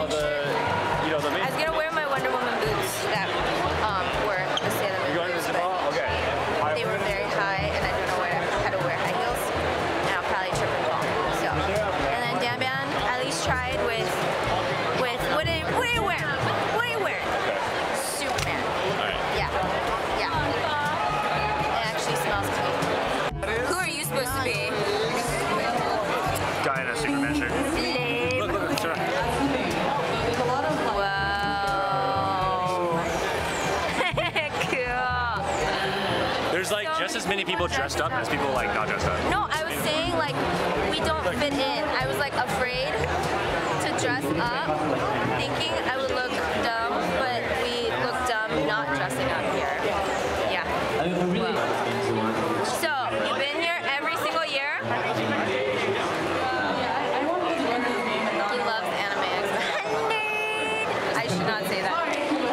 all the, you know, the main... I was going to wear my Wonder Woman boots that were the Sailor Moon boots, but okay. They were very high, and I don't know how to wear high heels, and I'll probably trip and fall. So. And then Dambian at least tried with, what do you wear? Superman. All right. Yeah. Yeah. It actually smells good. Who are you supposed to be? Guy in a Superman shirt. Just as many people dressed up as people like not dressed up. No, I was saying like we don't fit in. I was like afraid to dress up, thinking I would look dumb, but we look dumb not dressing up here. Yeah. Wow. So you've been here every single year. He loves anime. I should not say that.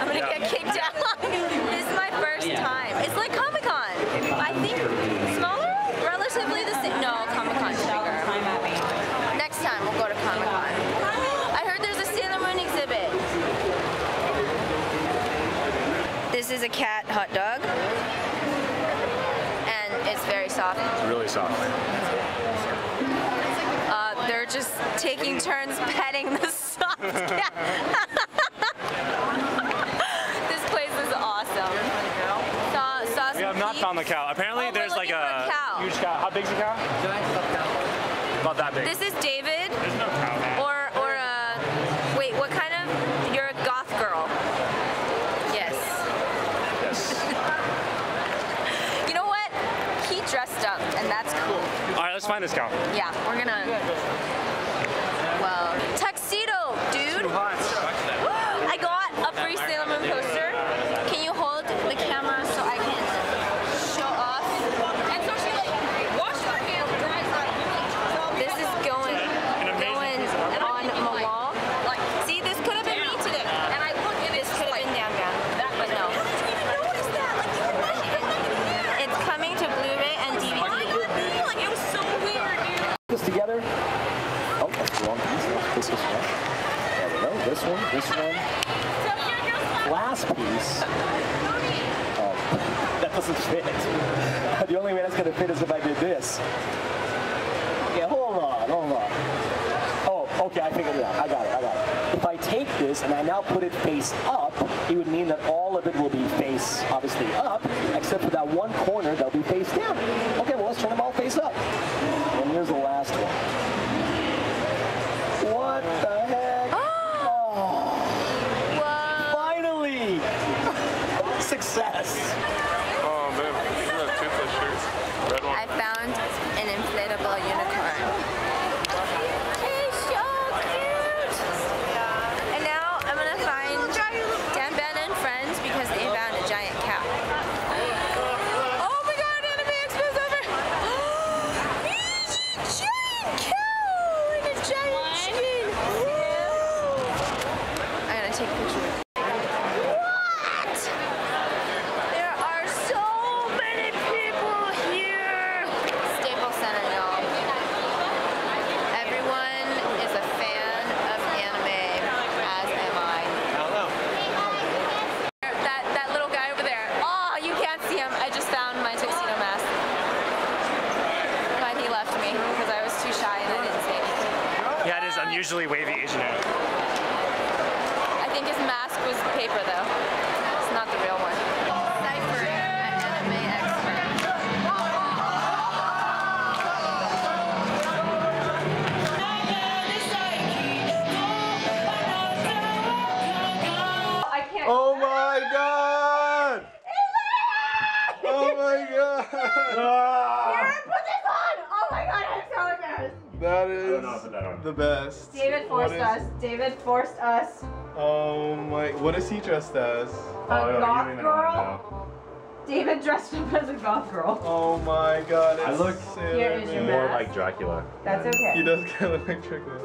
I'm gonna get kicked out. This is my first time. It's like Comic-Con. I think smaller, relatively the same. No, Comic-Con's bigger. Next time we'll go to Comic-Con. I heard there's a Sailor Moon exhibit. This is a cat hot dog, and it's very soft. It's really soft. They're just taking turns petting the soft cat. Found the cow. Apparently there's like a huge cow. How big's the cow? About that big. This is David. There's no cow. Wait, what kind of? You're a goth girl. Yes. Yes. You know what? He dressed up, and that's cool. All right, let's find this cow. Yeah, we're gonna. Well, tuxedo, dude. I got a free Sailor Moon poster. Can you hold the camera so I can? Together. Oh, that's the wrong piece. This is one. There we go. This one, this one. Last piece. Oh, that doesn't fit. The only way that's going to fit is if I did this. Yeah, hold on. Oh, okay, I figured it out. I got it. If I take this and I now put it face up, it would mean that all of it will be face, obviously, up, except for that one corner that'll be face down. Okay, well, let's turn them all face up. Here's the last one. What the heck? Oh. Whoa. Finally! Success! Oh, man. You have two plus shirts. Red one. I found an inflatable unicorn. He's so cute! And now I'm going to find Damben and friends because they found a giant cat. Oh my god, anime expo's over! I'm gonna take a picture. What? There are so many people here. Staples Center, y'all. Everyone is a fan of anime, as am I. Hello. That little guy over there. Oh, you can't see him. I just found my Tuxedo Mask. But he left me because I was too shy and I didn't say anything. Yeah, it is unusually wavy, isn't it? I think his mask was paper, though. It's not the real one. Cypher, an anime expert. Oh my god! Oh my god! Garrett, put this on! Oh my god, I'm so embarrassed. That is the best. David forced us. Oh my, what is he dressed as? A goth girl? David dressed up as a goth girl. Oh my god, it's I look more like Dracula. That's okay. He does kind of look like Dracula.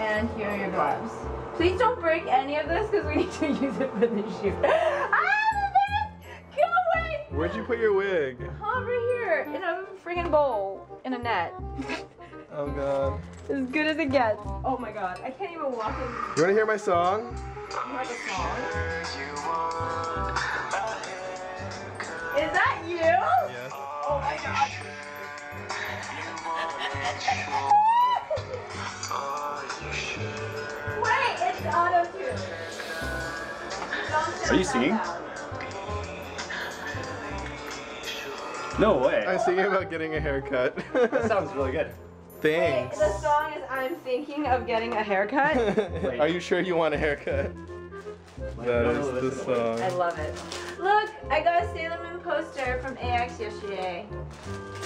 And here are your gloves. Please don't break any of this because we need to use it for the shoot. Go away! Where'd you put your wig? Over here, in a friggin' bowl, in a net. Oh god. As good as it gets. Oh my god. I can't even walk in. You wanna hear my song? You like a song? Is that you? Yes. Oh my god. Wait, it's auto-tune. Are you singing? Out. No way. I'm thinking about getting a haircut. That sounds really good. Thanks. Wait, the song is I'm thinking of getting a haircut? Wait. Are you sure you want a haircut? That is the song. I love it. Look, I got a Sailor Moon poster from AX yesterday.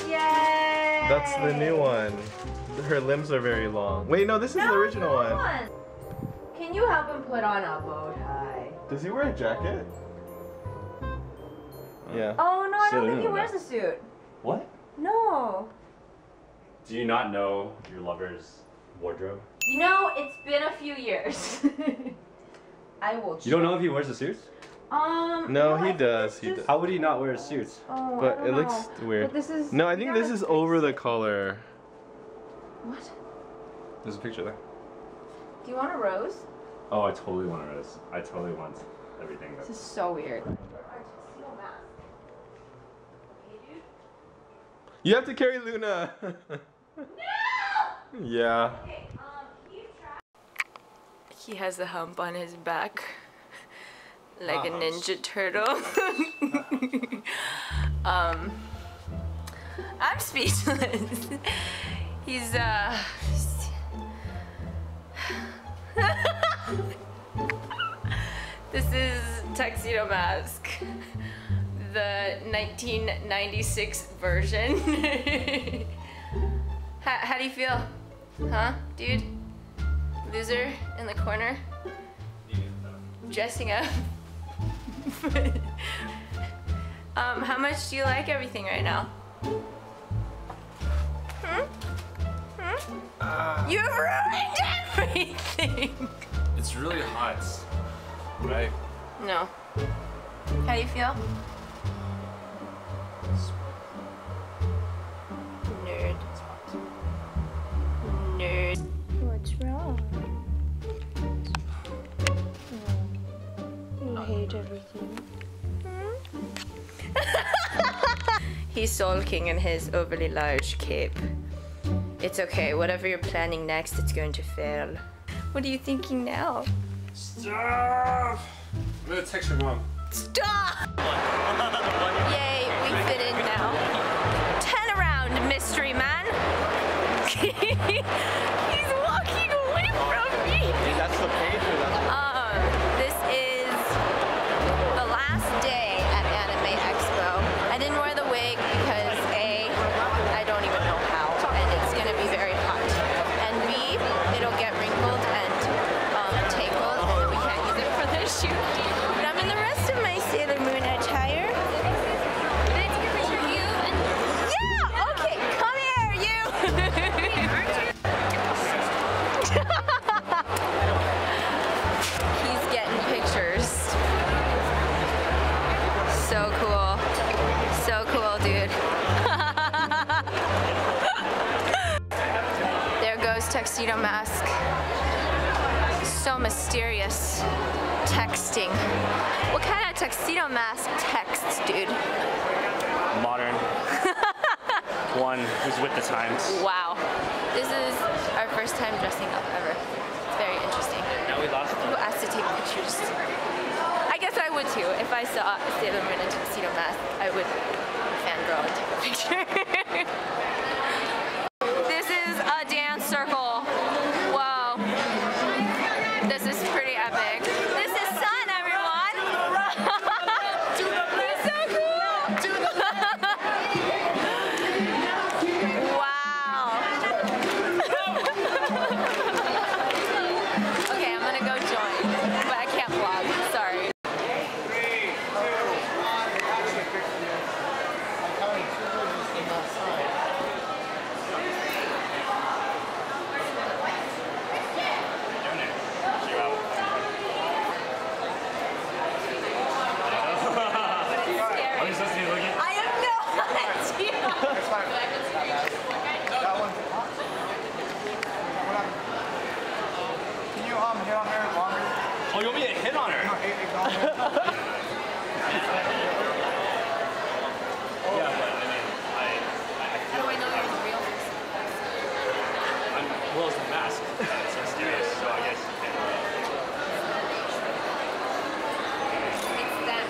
Yay! That's the new one. Her limbs are very long. Wait, no, this is the original one. Can you help him put on a bow tie? Does he wear a jacket? Yeah. Oh no, I don't think he wears a suit. What? No. Do you not know your lover's wardrobe? You know, it's been a few years. I will check. You don't know if he wears a suit? No, he does. He does. How would he not wear a suit? Oh, but I don't know. Looks weird. But this is, no, I think this is over the collar. What? There's a picture there. Do you want a rose? Oh, I totally want a rose. I totally want everything. This is so weird. You have to carry Luna! No! Yeah. Okay, he has a hump on his back. Like a ninja turtle. I'm speechless. He's This is Tuxedo Mask. The 1996 version. How do you feel? Huh, dude? Loser in the corner? Dressing up? How much do you like everything right now? Hmm? Hmm? You ruined everything! It's really hot, right? No. How do you feel? Nerd. What's wrong? Oh, you hate everything. He's sulking in his overly large cape. It's okay, whatever you're planning next, it's going to fail. What are you thinking now? Stop! I'm gonna text your mom. Stop! Yay, we fit in now. Turn around, mystery man. He's walking away from me. That's the page or that's the this is the last day at Anime Expo. I didn't wear the wig because A, I don't even know how, and it's gonna be very hot. And B, it'll get wrinkled and tangled, and we can't use it for the shoot. So cool, dude. There goes Tuxedo Mask. So mysterious. Texting. What kind of Tuxedo Mask texts, dude? Modern. One who's with the times. Wow. This is our first time dressing up ever. It's very interesting. Now we lost them. Who asked to take pictures? I guess I would too. If I saw Sailor Moon in a Tuxedo Mask, I would fangirl and take a picture. This is a dance circle. Wow. This is pretty epic. This is sun, everyone. That's so cool. Wow. Okay, I'm gonna go join, but I can't vlog. Sorry. Oh, you'll be a hit on her. Yeah, but I mean, I feel like I'm well as the mask. It's mysterious, so I guess you can't really. It's them.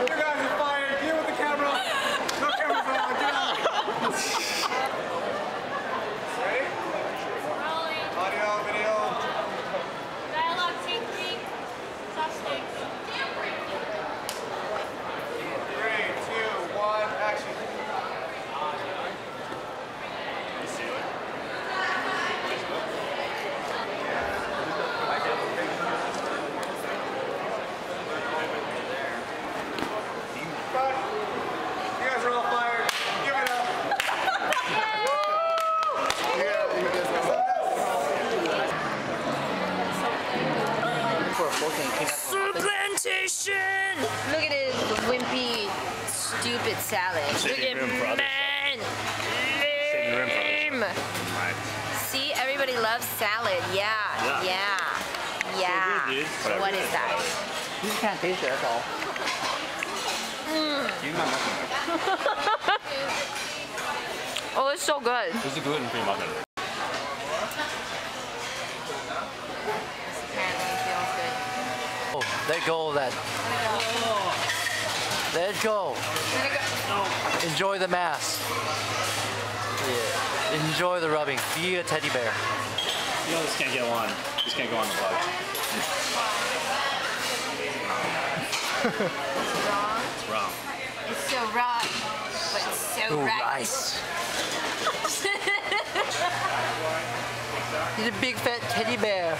You guys are fired. Deal with the camera. No cameras on. Get out. Look at his wimpy, stupid salad. Look at man! Lame! See, everybody loves salad. Yeah. So what is that? You just can't taste it, that's all. Oh, it's so good. It's a gluten-free muffin. Let go of that. Let it go. Enjoy the mask. Yeah. Enjoy the rubbing. Be a teddy bear. You know this can't get on. This can't go on the vlog. It's raw. It's so raw, but it's so rice. He's a big fat teddy bear.